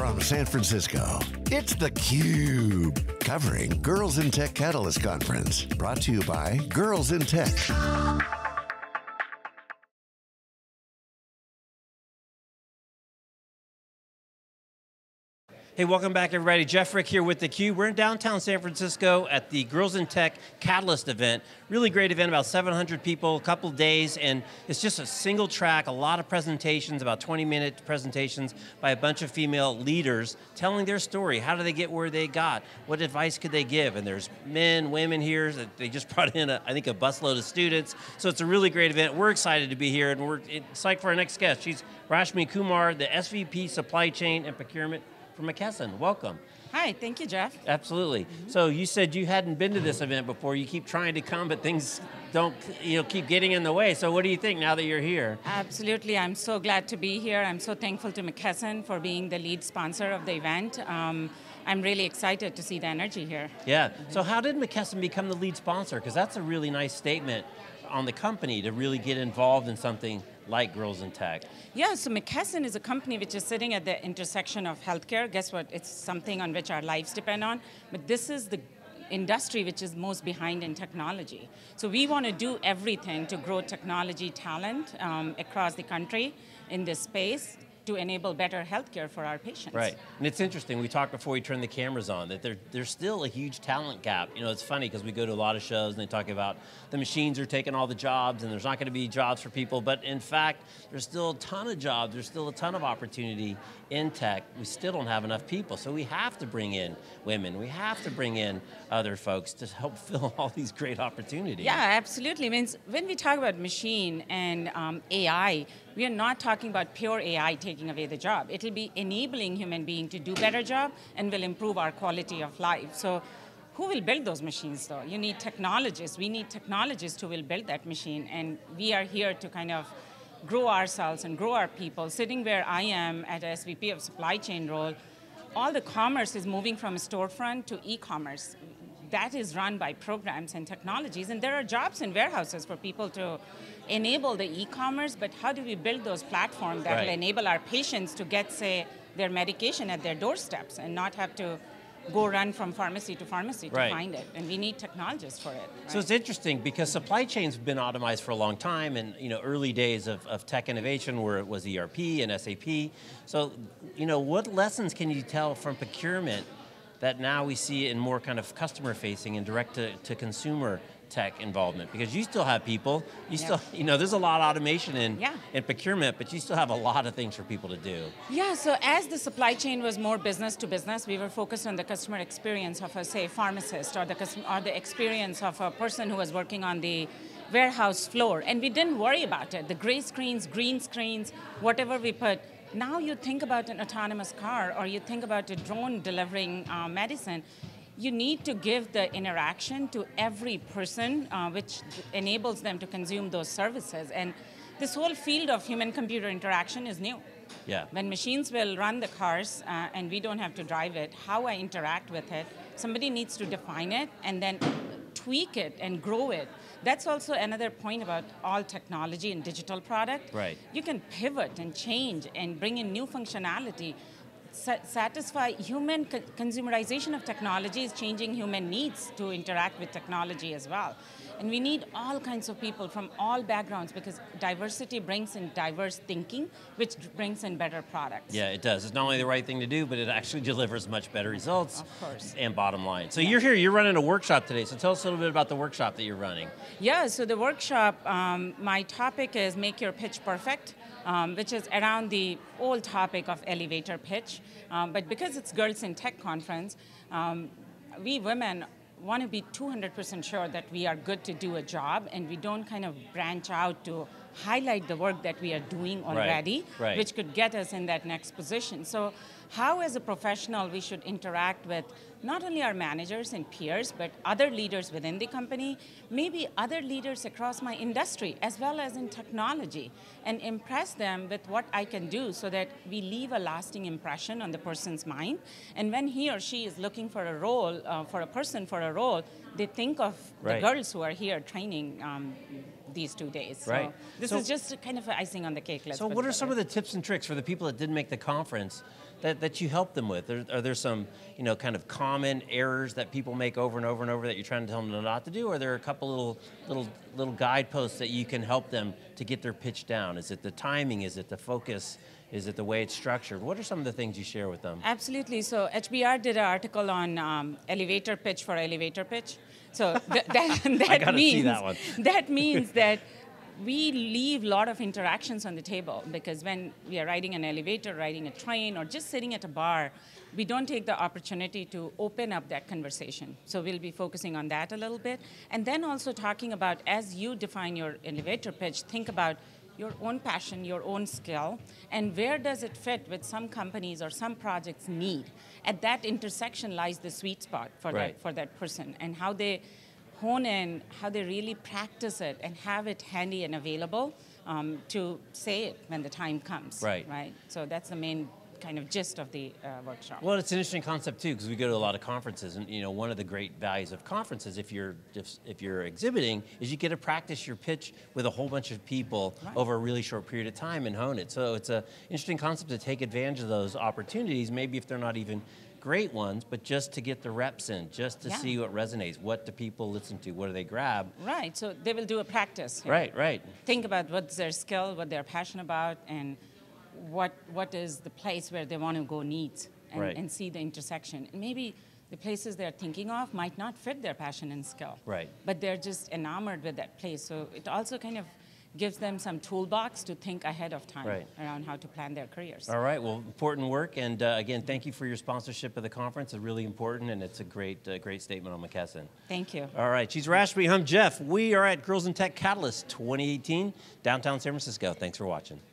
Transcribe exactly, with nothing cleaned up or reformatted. from San Francisco, it's theCUBE, covering Girls in Tech Catalyst Conference, brought to you by Girls in Tech. Hey, welcome back everybody. Jeff Frick here with theCUBE. We're in downtown San Francisco at the Girls in Tech Catalyst event. Really great event, about seven hundred people, a couple days, and it's just a single track, a lot of presentations, about twenty minute presentations by a bunch of female leaders telling their story. How do they get where they got? What advice could they give? And there's men, women here. They just brought in, a, I think, a busload of students. So it's a really great event. We're excited to be here, and we're psyched for our next guest. She's Rashmi Kumar, the S V P Supply Chain and Procurement from McKesson. Welcome. Hi, thank you, Jeff. Absolutely. Mm-hmm. So you said you hadn't been to this event before. You keep trying to come, but things don't, you know, keep getting in the way. So what do you think now that you're here? Absolutely. I'm so glad to be here. I'm so thankful to McKesson for being the lead sponsor of the event. Um, I'm really excited to see the energy here. Yeah. So how did McKesson become the lead sponsor? Because that's a really nice statement on the company to really get involved in something like Girls in Tech. Yeah, so McKesson is a company which is sitting at the intersection of healthcare. Guess what? It's something on which our lives depend on. But this is the industry which is most behind in technology. So we want to do everything to grow technology talent um, across the country in this space, to enable better healthcare for our patients. Right, and it's interesting, we talked before we turned the cameras on that there, there's still a huge talent gap. You know, it's funny because we go to a lot of shows and they talk about the machines are taking all the jobs and there's not going to be jobs for people, but in fact, there's still a ton of jobs, there's still a ton of opportunity in tech. We still don't have enough people, so we have to bring in women, we have to bring in other folks to help fill all these great opportunities. Yeah, absolutely. I mean, when we talk about machine and um, A I, we are not talking about pure A I taking away the job. It'll be enabling human being to do better job and will improve our quality of life. So who will build those machines though? You need technologists. We need technologists who will build that machine, and we are here to kind of grow ourselves and grow our people. Sitting where I am at S V P of supply chain role, all the commerce is moving from storefront to e-commerce. That is run by programs and technologies, and there are jobs in warehouses for people to enable the e-commerce, but how do we build those platforms that right. will enable our patients to get, say, their medication at their doorsteps and not have to go run from pharmacy to pharmacy right. to find it, and we need technologists for it. Right? So it's interesting because supply chains have been automized for a long time, and you know, early days of, of tech innovation where it was E R P and S A P. So, you know, what lessons can you tell from procurement that now we see in more kind of customer facing and direct to, to consumer tech involvement? Because you still have people, you yeah. still, you know, there's a lot of automation in, yeah. in procurement, but you still have a lot of things for people to do. Yeah, so as the supply chain was more business to business, we were focused on the customer experience of a, say, pharmacist, or the, or the experience of a person who was working on the warehouse floor, and we didn't worry about it. The gray screens, green screens, whatever we put. Now you think about an autonomous car, or you think about a drone delivering uh, medicine, you need to give the interaction to every person, uh, which enables them to consume those services. And this whole field of human-computer interaction is new. Yeah. When machines will run the cars uh, and we don't have to drive it, how I interact with it, somebody needs to define it and then tweak it and grow it. That's also another point about all technology and digital product. Right. You can pivot and change and bring in new functionality. Sa- satisfy human co- consumerization of technology is changing human needs to interact with technology as well. And we need all kinds of people from all backgrounds, because diversity brings in diverse thinking, which brings in better products. Yeah, it does. It's not only the right thing to do, but it actually delivers much better results. Of course. And bottom line. So yeah. you're here, you're running a workshop today. So tell us a little bit about the workshop that you're running. Yeah, so the workshop, um, my topic is Make Your Pitch Perfect, um, which is around the old topic of elevator pitch. Um, but because it's Girls in Tech Conference, um, we women want to be two hundred percent sure that we are good to do a job, and we don't kind of branch out to highlight the work that we are doing already, right, right. which could get us in that next position. So how as a professional we should interact with not only our managers and peers, but other leaders within the company, maybe other leaders across my industry, as well as in technology, and impress them with what I can do so that we leave a lasting impression on the person's mind. And when he or she is looking for a role, uh, for a person for a role, they think of right. the girls who are here training um, these two days. Right. So this so, is just kind of an icing on the cake. Let's so what are some of the tips and tricks for the people that didn't make the conference that, that you help them with? Are, are there some, you know, kind of common errors that people make over and over and over that you're trying to tell them not to do? Or are there a couple little, little, little guideposts that you can help them to get their pitch down? Is it the timing? Is it the focus? Is it the way it's structured? What are some of the things you share with them? Absolutely, so H B R did an article on um, elevator pitch for elevator pitch. So th that, that, I gotta means, see that, one. that means that we leave a lot of interactions on the table, because when we are riding an elevator, riding a train, or just sitting at a bar, we don't take the opportunity to open up that conversation. So we'll be focusing on that a little bit. And then also talking about, as you define your elevator pitch, think about your own passion, your own skill, and where does it fit with some companies or some projects need? At that intersection lies the sweet spot for, right. that, for that person, and how they hone in, how they really practice it, and have it handy and available um, to say it when the time comes. Right. Right. So that's the main kind of gist of the uh, workshop. Well, it's an interesting concept too, because we go to a lot of conferences, and you know, one of the great values of conferences, if you're if, if you're exhibiting, is you get to practice your pitch with a whole bunch of people right. over a really short period of time and hone it. So it's an interesting concept to take advantage of those opportunities, maybe if they're not even great ones, but just to get the reps in, just to yeah. see what resonates. What do people listen to? What do they grab? Right, so they will do a practice. Here. Right, right. Think about what's their skill, what they're passionate about, and What what is the place where they want to go needs, and, right. and see the intersection. And maybe the places they're thinking of might not fit their passion and skill. Right. But they're just enamored with that place. So it also kind of gives them some toolbox to think ahead of time right. around how to plan their careers. All right, well, important work. And uh, again, thank you for your sponsorship of the conference. It's really important, and it's a great uh, great statement on McKesson. Thank you. All right, she's Rashmi, I'm Jeff. We are at Girls in Tech Catalyst twenty eighteen, downtown San Francisco. Thanks for watching.